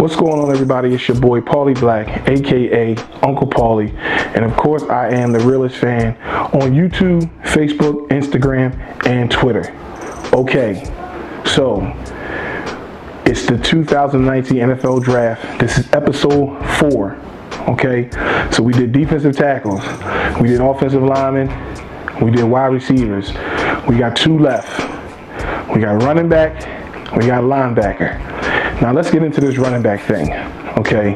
What's going on, everybody? It's your boy Paulie Black, aka Uncle Paulie, and of course I am the realest fan on YouTube, Facebook, Instagram, and Twitter. Okay, so it's the 2019 NFL Draft. This is episode 4. Okay, so we did defensive tackles, we did offensive linemen, we did wide receivers, we got 2 left, we got running back, we got linebacker. Now let's get into this running back thing, okay?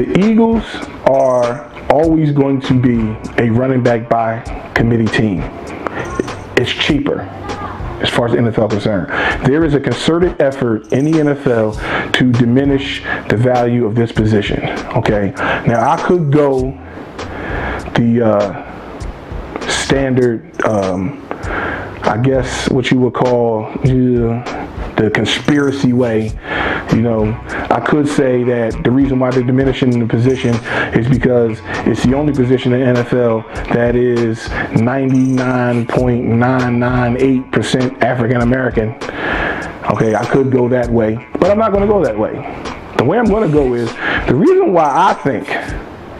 The Eagles are always going to be a running back by committee team. It's cheaper as far as the NFL is concerned. There is a concerted effort in the NFL to diminish the value of this position, okay? Now I could go the standard, I guess what you would call the conspiracy way. You know, I could say that the reason why they're diminishing the position is because it's the only position in the NFL that is 99.998% African American. Okay, I could go that way, but I'm not going to go that way. The way I'm going to go is the reason why I think,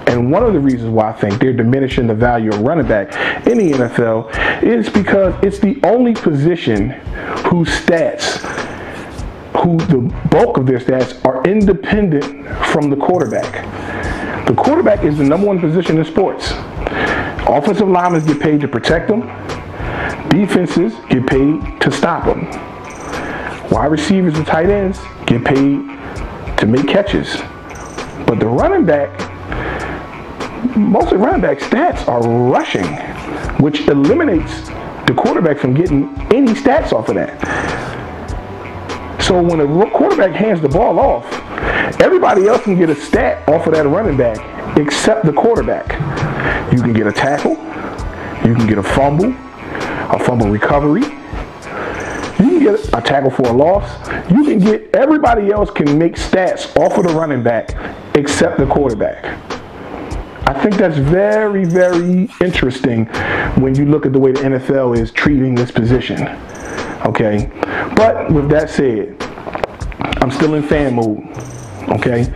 and one of the reasons why I think they're diminishing the value of running back in the NFL is because it's the only position who the bulk of their stats are independent from the quarterback. The quarterback is the #1 position in sports. Offensive linemen get paid to protect them. Defenses get paid to stop them. Wide receivers and tight ends get paid to make catches. But the running back, most of running back stats are rushing, which eliminates the quarterback from getting any stats off of that. So when a quarterback hands the ball off, everybody else can get a stat off of that running back except the quarterback. You can get a tackle, you can get a fumble recovery, you can get a tackle for a loss, you can get, everybody else can make stats off of the running back except the quarterback. I think that's very, very interesting when you look at the way the NFL is treating this position, okay? But with that said, I'm still in fan mode, okay?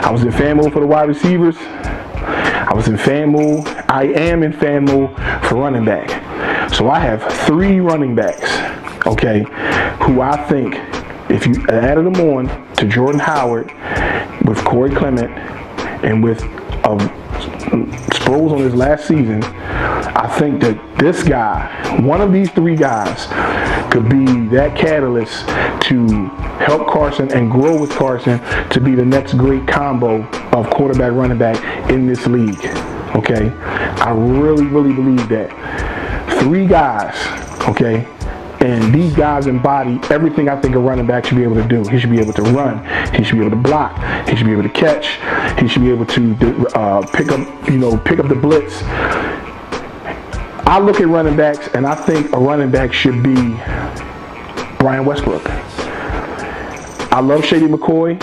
I was in fan mode for the wide receivers. I was in fan mode. I am in fan mode for running back. So I have 3 running backs, okay, who I think, if you added them on to Jordan Howard with Corey Clement and with Sproles on his last season, I think that this guy, one of these 3 guys, could be that catalyst to help Carson and grow with Carson to be the next great combo of quarterback running back in this league. Okay, I really, really believe that. 3 guys, okay, and these guys embody everything I think a running back should be able to do. He should be able to run. He should be able to block. He should be able to catch. He should be able to pick up the blitz. I look at running backs and I think a running back should be Brian Westbrook. I love Shady McCoy.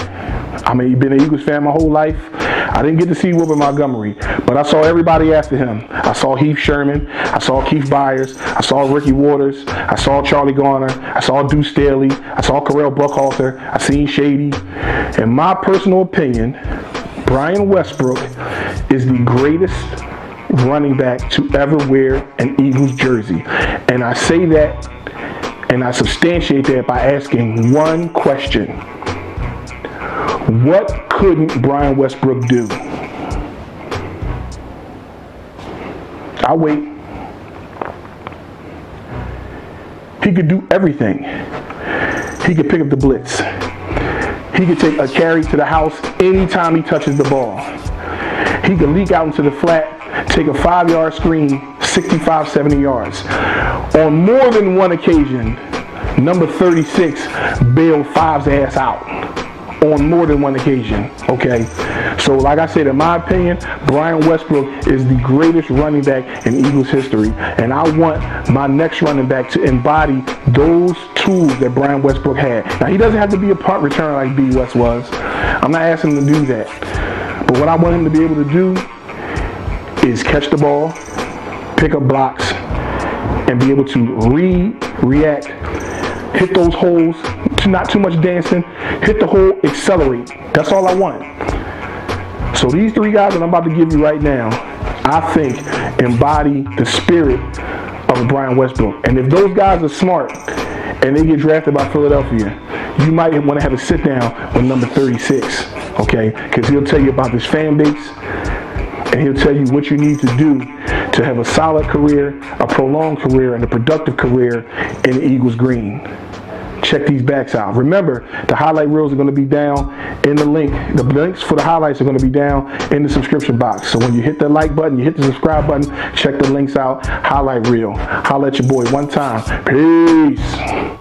I mean, he's been an Eagles fan my whole life. I didn't get to see Wilbur Montgomery, but I saw everybody after him. I saw Heath Sherman. I saw Keith Byers. I saw Ricky Waters. I saw Charlie Garner. I saw Deuce Staley. I saw Carell Buckhalter. I seen Shady. In my personal opinion, Brian Westbrook is the greatest running back to ever wear an Eagles jersey. And I say that, and I substantiate that by asking one question. What couldn't Brian Westbrook do? I'll wait. He could do everything. He could pick up the blitz. He could take a carry to the house anytime he touches the ball. He could leak out into the flat, take a 5-yard screen, 65, 70 yards. On more than one occasion, number 36 bailed Five's ass out. On more than one occasion, okay? So like I said, in my opinion, Brian Westbrook is the greatest running back in Eagles history, and I want my next running back to embody those tools that Brian Westbrook had. Now, he doesn't have to be a punt returner like B. West was. I'm not asking him to do that. But what I want him to be able to do is catch the ball, pick up blocks, and be able to react hit those holes, not too much dancing, hit the hole, accelerate. That's all I wanted. So these three guys that I'm about to give you right now, I think embody the spirit of Brian Westbrook. And if those guys are smart and they get drafted by Philadelphia, you might want to have a sit down with number 36, okay? Because he'll tell you about his fan base, and he'll tell you what you need to do to have a solid career, a prolonged career, and a productive career in the Eagles green. Check these backs out. Remember, the highlight reels are going to be down in the link. The links for the highlights are going to be down in the subscription box. So when you hit the like button, you hit the subscribe button, check the links out. Highlight reel. Holla at your boy one time. Peace.